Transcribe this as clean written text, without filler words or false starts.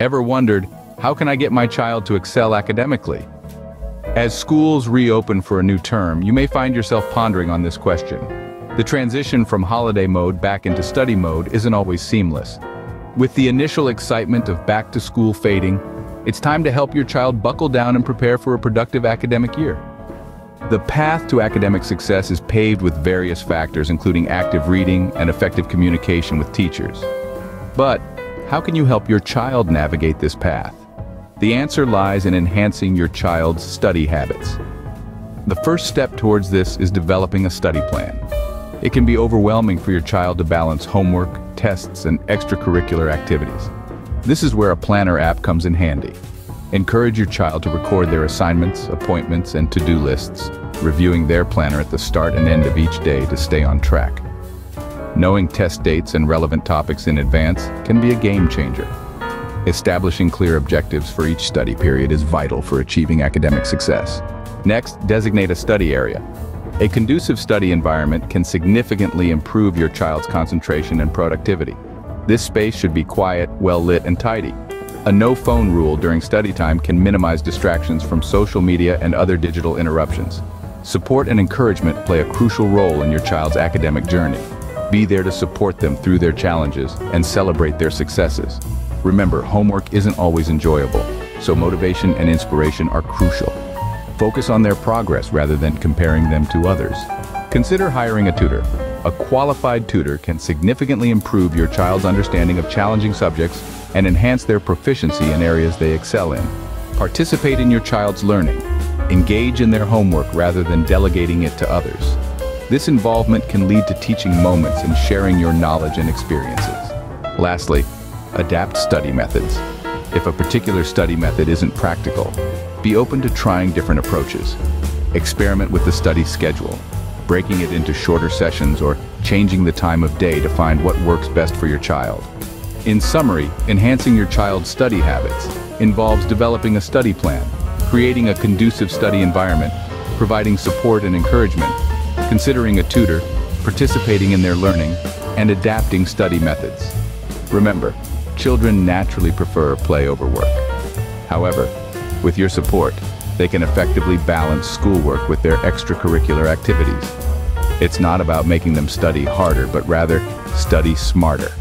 Ever wondered, how can I get my child to excel academically? As schools reopen for a new term, you may find yourself pondering on this question. The transition from holiday mode back into study mode isn't always seamless. With the initial excitement of back to school fading, it's time to help your child buckle down and prepare for a productive academic year. The path to academic success is paved with various factors, including active reading and effective communication with teachers. But how can you help your child navigate this path? The answer lies in enhancing your child's study habits. The first step towards this is developing a study plan. It can be overwhelming for your child to balance homework, tests, and extracurricular activities. This is where a planner app comes in handy. Encourage your child to record their assignments, appointments, and to-do lists, reviewing their planner at the start and end of each day to stay on track. Knowing test dates and relevant topics in advance can be a game changer. Establishing clear objectives for each study period is vital for achieving academic success. Next, designate a study area. A conducive study environment can significantly improve your child's concentration and productivity. This space should be quiet, well-lit, and tidy. A no-phone rule during study time can minimize distractions from social media and other digital interruptions. Support and encouragement play a crucial role in your child's academic journey. Be there to support them through their challenges and celebrate their successes. Remember, homework isn't always enjoyable, so motivation and inspiration are crucial. Focus on their progress rather than comparing them to others. Consider hiring a tutor. A qualified tutor can significantly improve your child's understanding of challenging subjects and enhance their proficiency in areas they excel in. Participate in your child's learning. Engage in their homework rather than delegating it to others. This involvement can lead to teaching moments and sharing your knowledge and experiences. Lastly, adapt study methods. If a particular study method isn't practical, be open to trying different approaches. Experiment with the study schedule, breaking it into shorter sessions or changing the time of day to find what works best for your child. In summary, enhancing your child's study habits involves developing a study plan, creating a conducive study environment, providing support and encouragement, considering a tutor, participating in their learning, and adapting study methods. Remember, children naturally prefer play over work. However, with your support, they can effectively balance schoolwork with their extracurricular activities. It's not about making them study harder, but rather study smarter.